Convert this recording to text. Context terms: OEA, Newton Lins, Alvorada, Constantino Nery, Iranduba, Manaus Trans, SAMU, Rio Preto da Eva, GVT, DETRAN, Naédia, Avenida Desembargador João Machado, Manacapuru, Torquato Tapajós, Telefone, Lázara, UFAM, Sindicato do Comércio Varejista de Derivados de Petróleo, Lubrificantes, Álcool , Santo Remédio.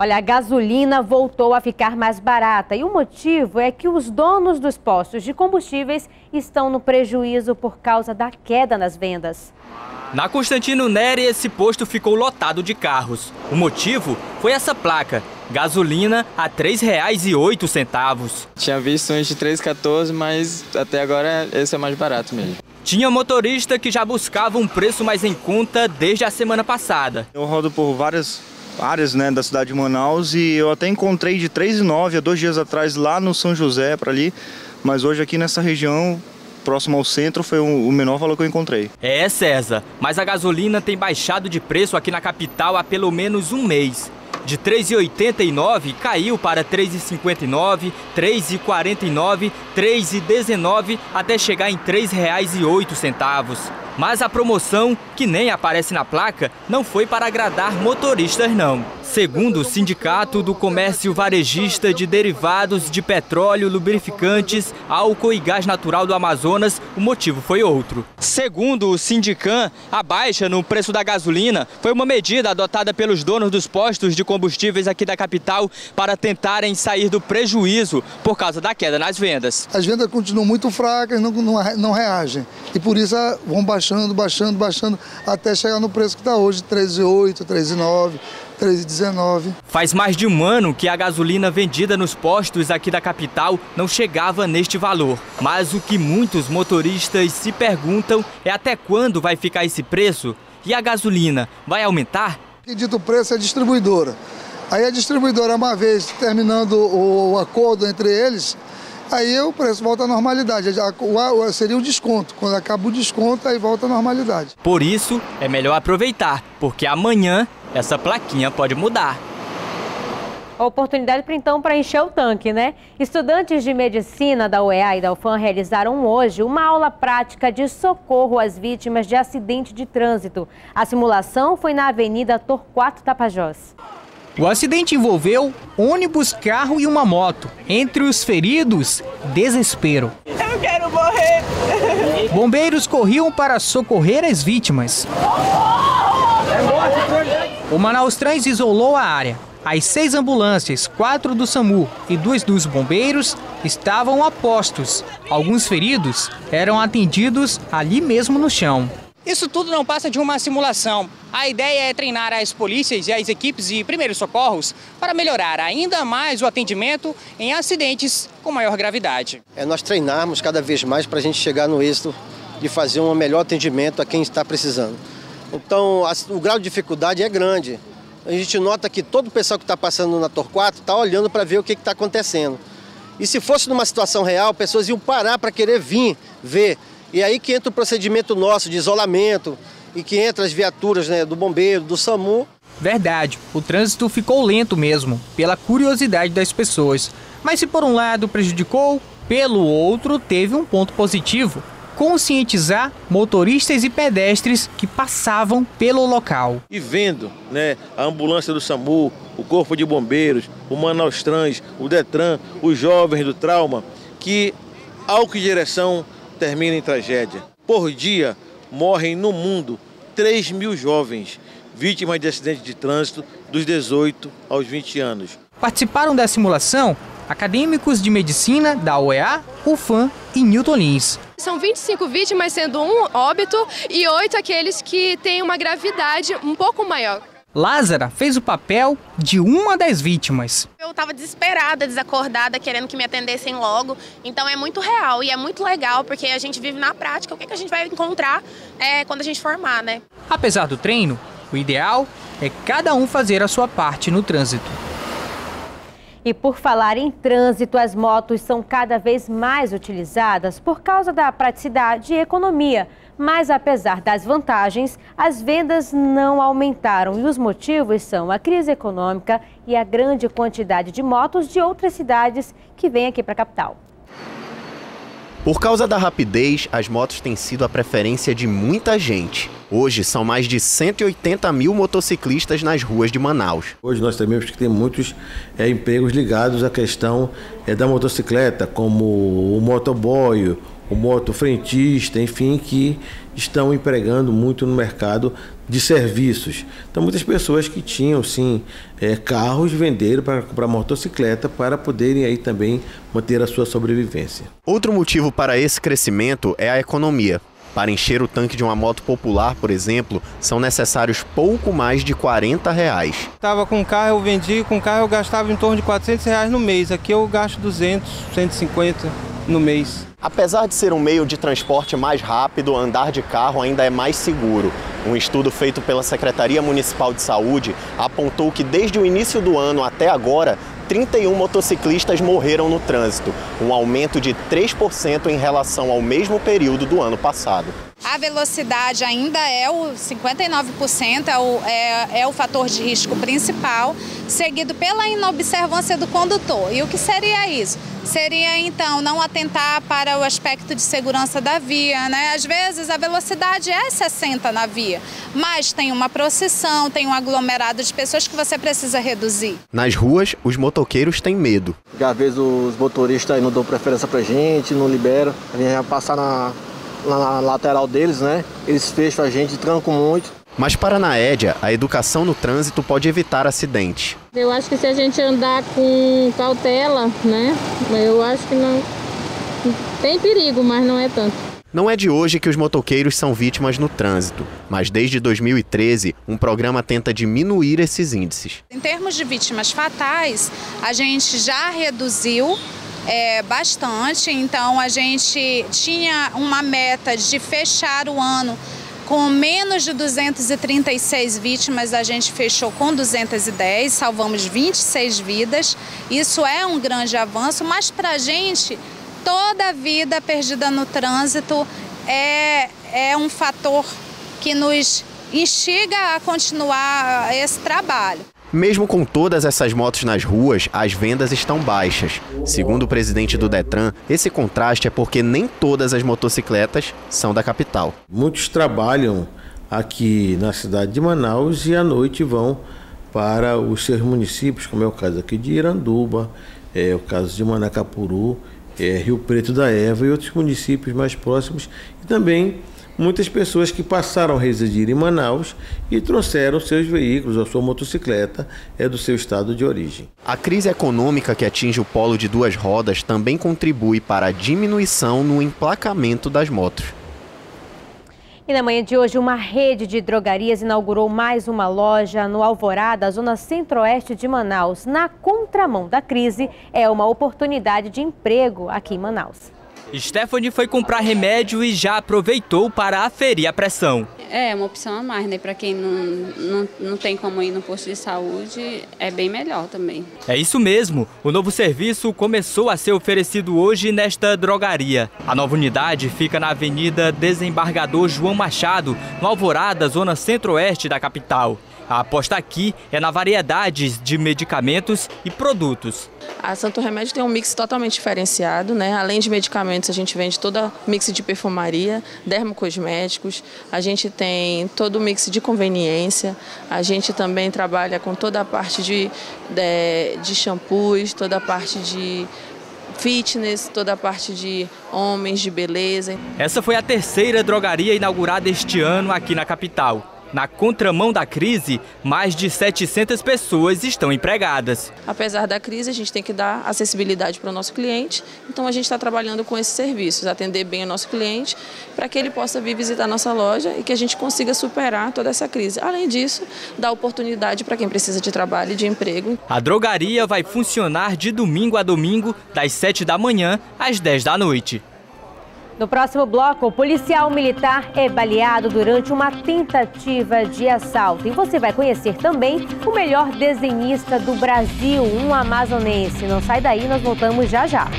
Olha, a gasolina voltou a ficar mais barata e o motivo é que os donos dos postos de combustíveis estão no prejuízo por causa da queda nas vendas. Na Constantino Nery, esse posto ficou lotado de carros. O motivo foi essa placa, gasolina a R$ 3,08. Tinha visto uns de R$ 3,14, mas até agora esse é mais barato mesmo. Tinha motorista que já buscava um preço mais em conta desde a semana passada. Eu rodo por várias áreas, né, da cidade de Manaus, e eu até encontrei de 3,9 há 2 dias atrás lá no São José, para ali, mas hoje aqui nessa região, próximo ao centro, foi o menor valor que eu encontrei. É, César, mas a gasolina tem baixado de preço aqui na capital há pelo menos um mês. De 3,89 caiu para 3,59, 3,49, 3,19 até chegar em R$ 3,08. Mas a promoção, que nem aparece na placa, não foi para agradar motoristas não. Segundo o Sindicato do Comércio Varejista de Derivados de Petróleo, Lubrificantes, Álcool e Gás Natural do Amazonas, o motivo foi outro. Segundo o Sindican, a baixa no preço da gasolina foi uma medida adotada pelos donos dos postos de combustíveis aqui da capital para tentarem sair do prejuízo por causa da queda nas vendas. As vendas continuam muito fracas, não reagem e por isso vão baixando, até chegar no preço que está hoje, 13,8, 13,9, 13,19. Faz mais de um ano que a gasolina vendida nos postos aqui da capital não chegava neste valor. Mas o que muitos motoristas se perguntam é até quando vai ficar esse preço? E a gasolina vai aumentar? Quem dita o preço é a distribuidora. Aí a distribuidora, uma vez terminando o acordo entre eles, aí o preço volta à normalidade, seria o desconto. Quando acaba o desconto, aí volta à normalidade. Por isso, é melhor aproveitar, porque amanhã essa plaquinha pode mudar. A oportunidade, então, para encher o tanque, né? Estudantes de medicina da OEA e da UFAM realizaram hoje uma aula prática de socorro às vítimas de acidente de trânsito. A simulação foi na Avenida Torquato Tapajós. O acidente envolveu ônibus, carro e uma moto. Entre os feridos, desespero. Eu quero morrer. Bombeiros corriam para socorrer as vítimas. O Manaus Trans isolou a área. As 6 ambulâncias, 4 do SAMU e 2 dos bombeiros estavam a postos. Alguns feridos eram atendidos ali mesmo no chão. Isso tudo não passa de uma simulação. A ideia é treinar as polícias e as equipes de primeiros socorros para melhorar ainda mais o atendimento em acidentes com maior gravidade. É nós treinarmos cada vez mais para a gente chegar no êxito de fazer um melhor atendimento a quem está precisando. Então, o grau de dificuldade é grande. A gente nota que todo o pessoal que está passando na Torquato está olhando para ver o que está acontecendo. E se fosse numa situação real, pessoas iam parar para querer vir, ver. E aí que entra o procedimento nosso de isolamento e que entra as viaturas, né, do bombeiro, do SAMU. Verdade, o trânsito ficou lento mesmo, pela curiosidade das pessoas. Mas se por um lado prejudicou, pelo outro teve um ponto positivo: conscientizar motoristas e pedestres que passavam pelo local. E vendo, né, a ambulância do SAMU, o corpo de bombeiros, o Manaus Trans, o DETRAN, os jovens do trauma, que álcool e direção termina em tragédia. Por dia, morrem no mundo 3.000 jovens, vítimas de acidentes de trânsito dos 18 aos 20 anos. Participaram da simulação acadêmicos de medicina da OEA, UFAM e Newton Lins. São 25 vítimas, sendo 1 óbito e 8 aqueles que têm uma gravidade um pouco maior. Lázara fez o papel de uma das vítimas. Eu estava desesperada, desacordada, querendo que me atendessem logo. Então é muito real e é muito legal, porque a gente vive na prática o que a gente vai encontrar quando a gente formar, né? Apesar do treino, o ideal é cada um fazer a sua parte no trânsito. E por falar em trânsito, as motos são cada vez mais utilizadas por causa da praticidade e economia. Mas apesar das vantagens, as vendas não aumentaram e os motivos são a crise econômica e a grande quantidade de motos de outras cidades que vêm aqui para a capital. Por causa da rapidez, as motos têm sido a preferência de muita gente. Hoje são mais de 180 mil motociclistas nas ruas de Manaus. Hoje nós sabemos que tem muitos empregos ligados à questão da motocicleta, como o motoboy, o moto frentista, enfim, que estão empregando muito no mercado de serviços. Então, muitas pessoas que tinham, sim, carros, venderam para comprar motocicleta para poderem aí também manter a sua sobrevivência. Outro motivo para esse crescimento é a economia. Para encher o tanque de uma moto popular, por exemplo, são necessários pouco mais de R$40. Estava com carro, eu vendi, com carro eu gastava em torno de R$400 no mês. Aqui eu gasto 200, 150 no mês. Apesar de ser um meio de transporte mais rápido, andar de carro ainda é mais seguro. Um estudo feito pela Secretaria Municipal de Saúde apontou que desde o início do ano até agora, 31 motociclistas morreram no trânsito, um aumento de 3% em relação ao mesmo período do ano passado. A velocidade ainda é o 59%, é o fator de risco principal, seguido pela inobservância do condutor. E o que seria isso? Seria, então, não atentar para o aspecto de segurança da via, né? Às vezes a velocidade é 60 na via, mas tem uma procissão, tem um aglomerado de pessoas que você precisa reduzir. Nas ruas, os motoqueiros têm medo. Porque às vezes os motoristas não dão preferência pra gente, não liberam, a gente vai passar na lateral deles, né? Eles fecham a gente, trancam muito. Mas para a Naédia, a educação no trânsito pode evitar acidentes. Eu acho que se a gente andar com cautela, né? Eu acho que não tem perigo, mas não é tanto. Não é de hoje que os motoqueiros são vítimas no trânsito, mas desde 2013 um programa tenta diminuir esses índices. Em termos de vítimas fatais, a gente já reduziu bastante, então a gente tinha uma meta de fechar o ano com menos de 236 vítimas, a gente fechou com 210, salvamos 26 vidas. Isso é um grande avanço, mas para a gente, toda vida perdida no trânsito é um fator que nos instiga a continuar esse trabalho. Mesmo com todas essas motos nas ruas, as vendas estão baixas. Segundo o presidente do DETRAN, esse contraste é porque nem todas as motocicletas são da capital. Muitos trabalham aqui na cidade de Manaus e à noite vão para os seus municípios, como é o caso aqui de Iranduba, é o caso de Manacapuru, Rio Preto da Eva e outros municípios mais próximos, e também muitas pessoas que passaram a residir em Manaus e trouxeram seus veículos, a sua motocicleta, do seu estado de origem. A crise econômica que atinge o polo de duas rodas também contribui para a diminuição no emplacamento das motos. E na manhã de hoje, uma rede de drogarias inaugurou mais uma loja no Alvorada, zona centro-oeste de Manaus. Na contramão da crise, é uma oportunidade de emprego aqui em Manaus. Stephanie foi comprar remédio e já aproveitou para aferir a pressão. É uma opção a mais, né? Para quem não tem como ir no posto de saúde, é bem melhor também. É isso mesmo. O novo serviço começou a ser oferecido hoje nesta drogaria. A nova unidade fica na Avenida Desembargador João Machado, no Alvorada, zona centro-oeste da capital. A aposta aqui é na variedades de medicamentos e produtos. A Santo Remédio tem um mix totalmente diferenciado, né? Além de medicamentos, a gente vende todo o mix de perfumaria, dermocosméticos, a gente tem todo o mix de conveniência, a gente também trabalha com toda a parte de shampoos, toda a parte de fitness, toda a parte de homens, de beleza. Essa foi a terceira drogaria inaugurada este ano aqui na capital. Na contramão da crise, mais de 700 pessoas estão empregadas. Apesar da crise, a gente tem que dar acessibilidade para o nosso cliente, então a gente está trabalhando com esses serviços, atender bem o nosso cliente, para que ele possa vir visitar a nossa loja e que a gente consiga superar toda essa crise. Além disso, dá oportunidade para quem precisa de trabalho e de emprego. A drogaria vai funcionar de domingo a domingo, das 7 da manhã às 10 da noite. No próximo bloco, o policial militar é baleado durante uma tentativa de assalto. E você vai conhecer também o melhor desenhista do Brasil, um amazonense. Não sai daí, nós voltamos já já.